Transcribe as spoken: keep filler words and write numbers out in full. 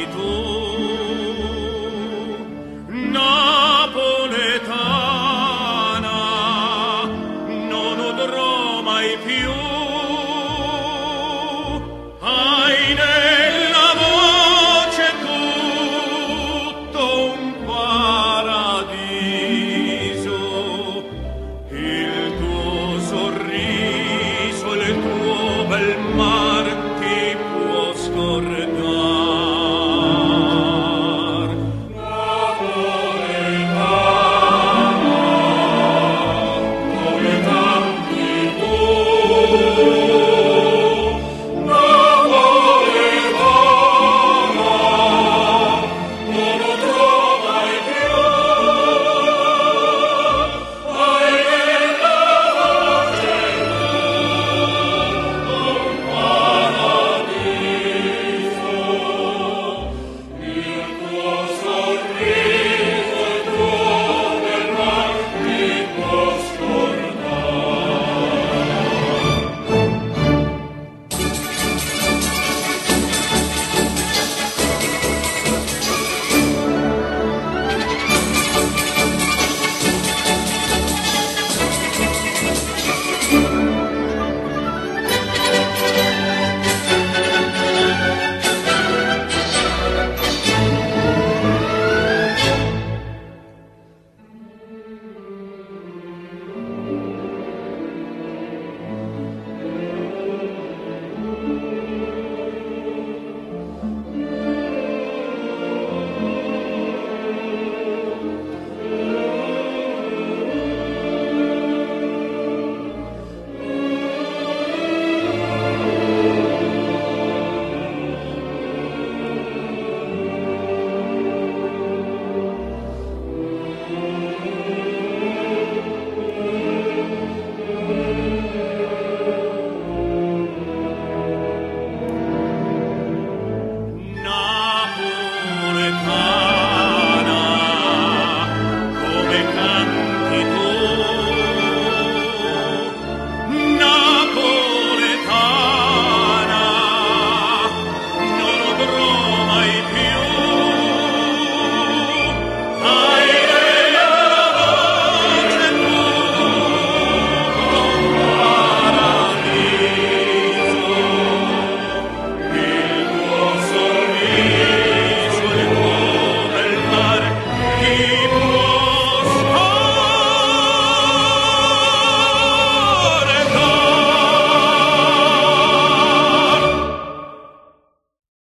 canti tu, napoletana, non udrò mai più.